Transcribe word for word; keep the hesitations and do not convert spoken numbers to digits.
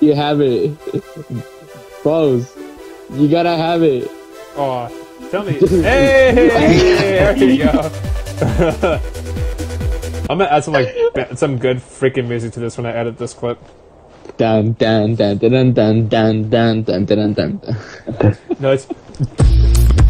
You have it. Close. You gotta have it. Aw, oh, tell me. Hey! There you go. I'm gonna add some, like, some good freaking music to this when I edit this clip. Dun dun dun dun dun dun dun dun dun dun dun. No, it's...